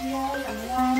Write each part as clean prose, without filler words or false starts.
Hello, cảm ơn.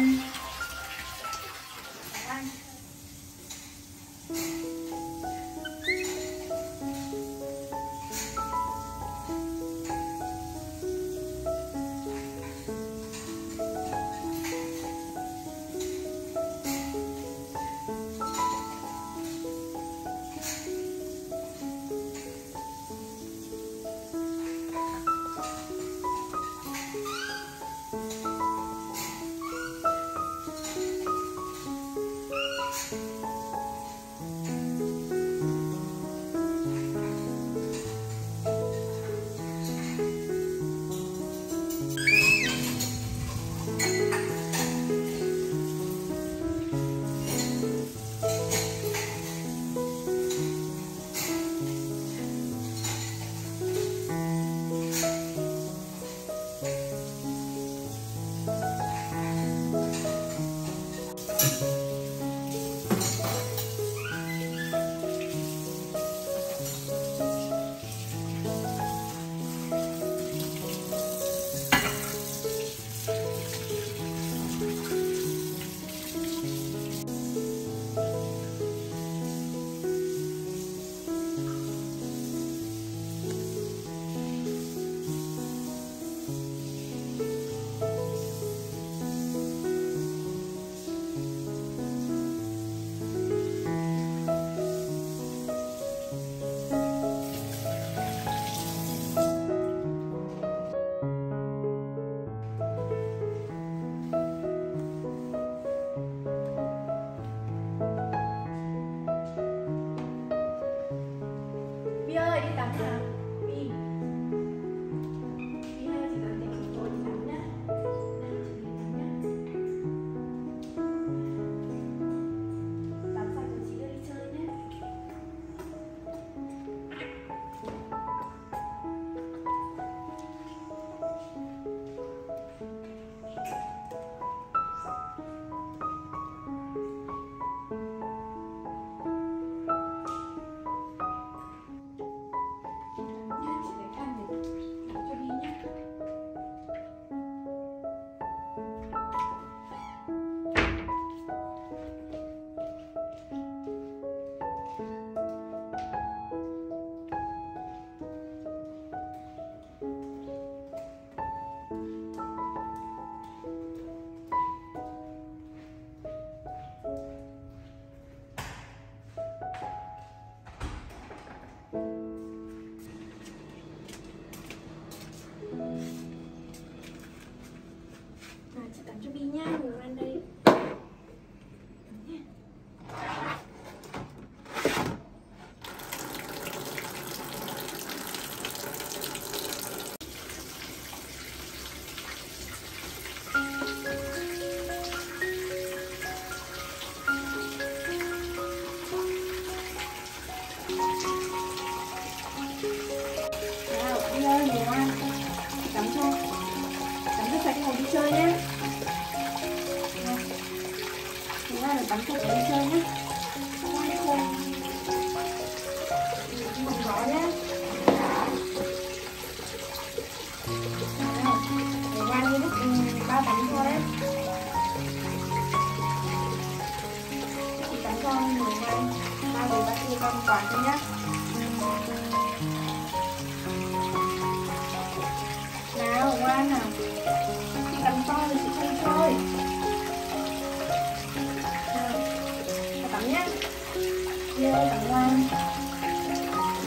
Nào,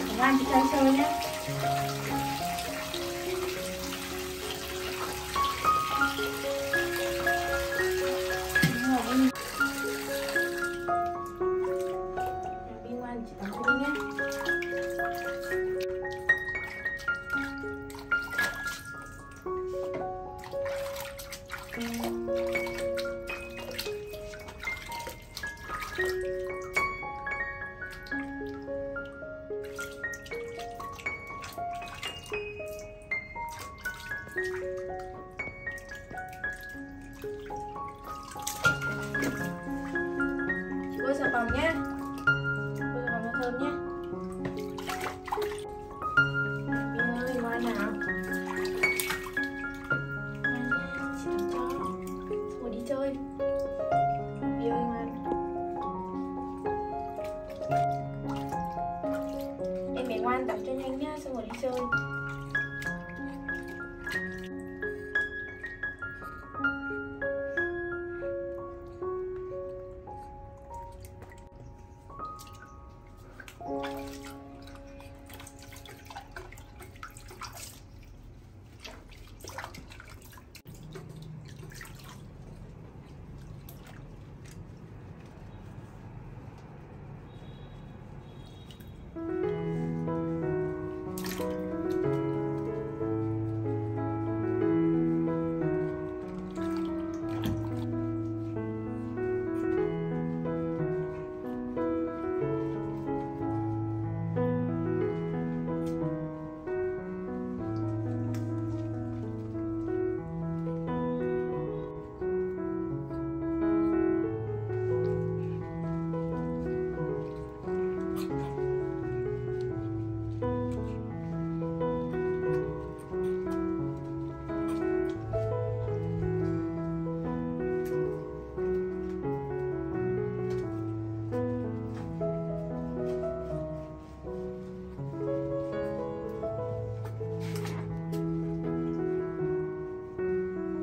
chị làm cho chơi. Yêu England. Em bé ngoan tắm cho nhanh nhá, xong rồi đi chơi.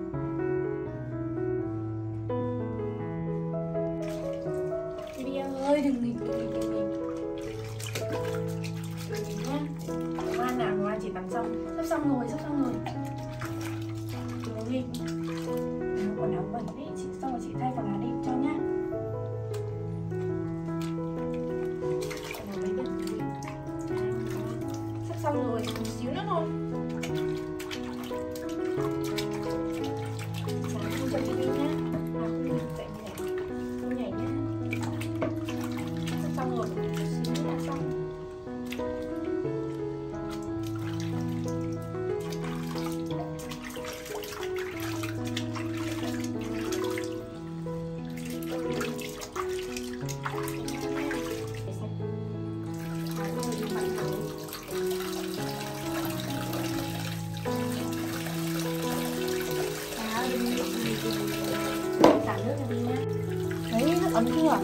Sắp xong rồi. Cố lên. Quần áo bẩn đấy, chị xong rồi chị thay quần áo đi cho nhá. Sắp xong rồi, một xíu nữa thôi. Ấm chưa?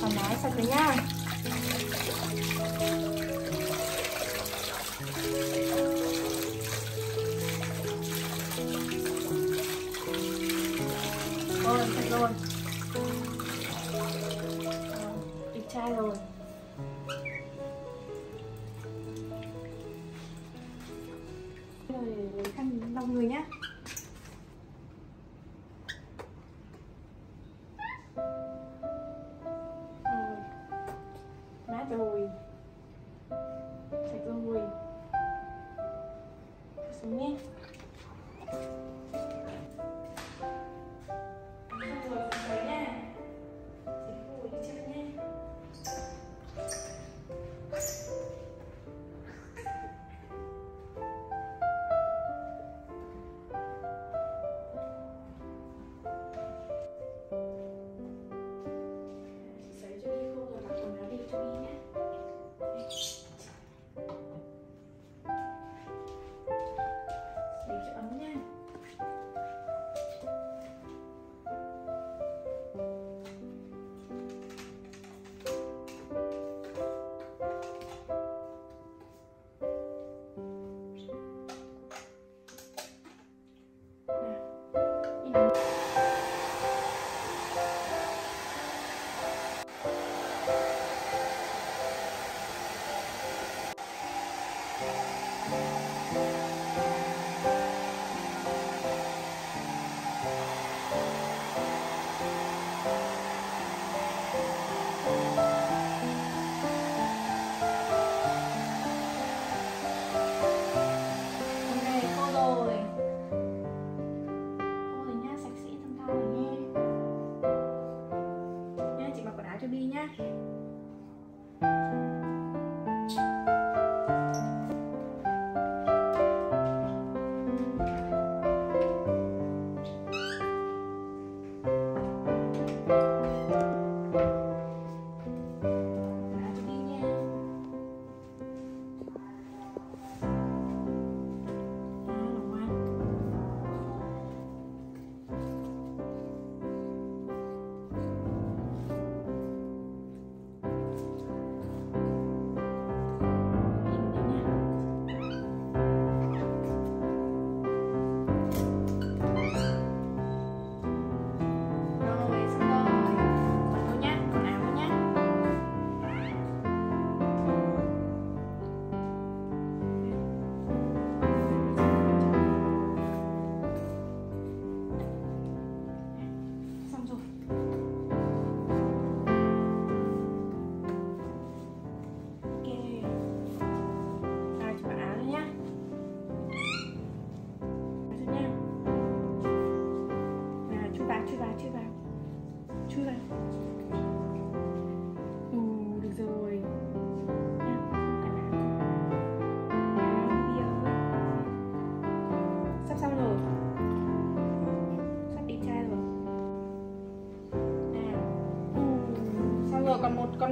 Thoải mái sạch rồi nha. Rồi, sạch rồi. Đẹp trai rồi. Rồi lấy khăn lau người nhá. Rồi sạch rồi, xuống nhé. Xong rồi, xuống nha. Sạch rồi, đi chơi nha.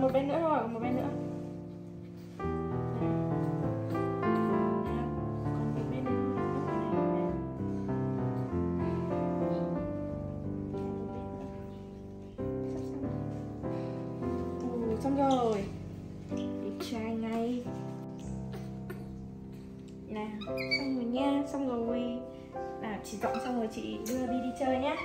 một bên nữa thôi, một bên nữa. Xong rồi, để trai ngay nào, xong rồi nha, xong rồi nào, chị dọn xong rồi chị đưa đi chơi nhé.